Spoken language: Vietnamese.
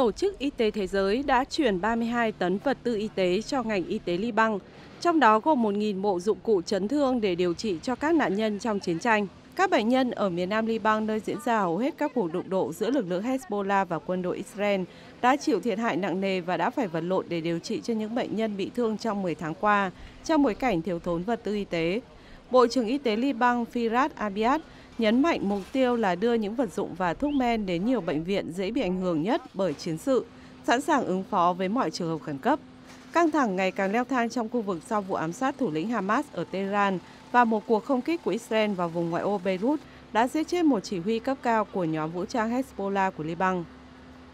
Tổ chức Y tế Thế giới đã chuyển 32 tấn vật tư y tế cho ngành y tế Liban, trong đó gồm 1.000 bộ dụng cụ chấn thương để điều trị cho các nạn nhân trong chiến tranh. Các bệnh nhân ở miền nam Liban, nơi diễn ra hầu hết các cuộc đụng độ giữa lực lượng Hezbollah và quân đội Israel, đã chịu thiệt hại nặng nề và đã phải vật lộn để điều trị cho những bệnh nhân bị thương trong 10 tháng qua, trong bối cảnh thiếu thốn vật tư y tế. Bộ trưởng Y tế Liban Firas Abiad nhấn mạnh mục tiêu là đưa những vật dụng và thuốc men đến nhiều bệnh viện dễ bị ảnh hưởng nhất bởi chiến sự, sẵn sàng ứng phó với mọi trường hợp khẩn cấp. Căng thẳng ngày càng leo thang trong khu vực sau vụ ám sát thủ lĩnh Hamas ở Tehran và một cuộc không kích của Israel vào vùng ngoại ô Beirut đã giết chết một chỉ huy cấp cao của nhóm vũ trang Hezbollah của Liban.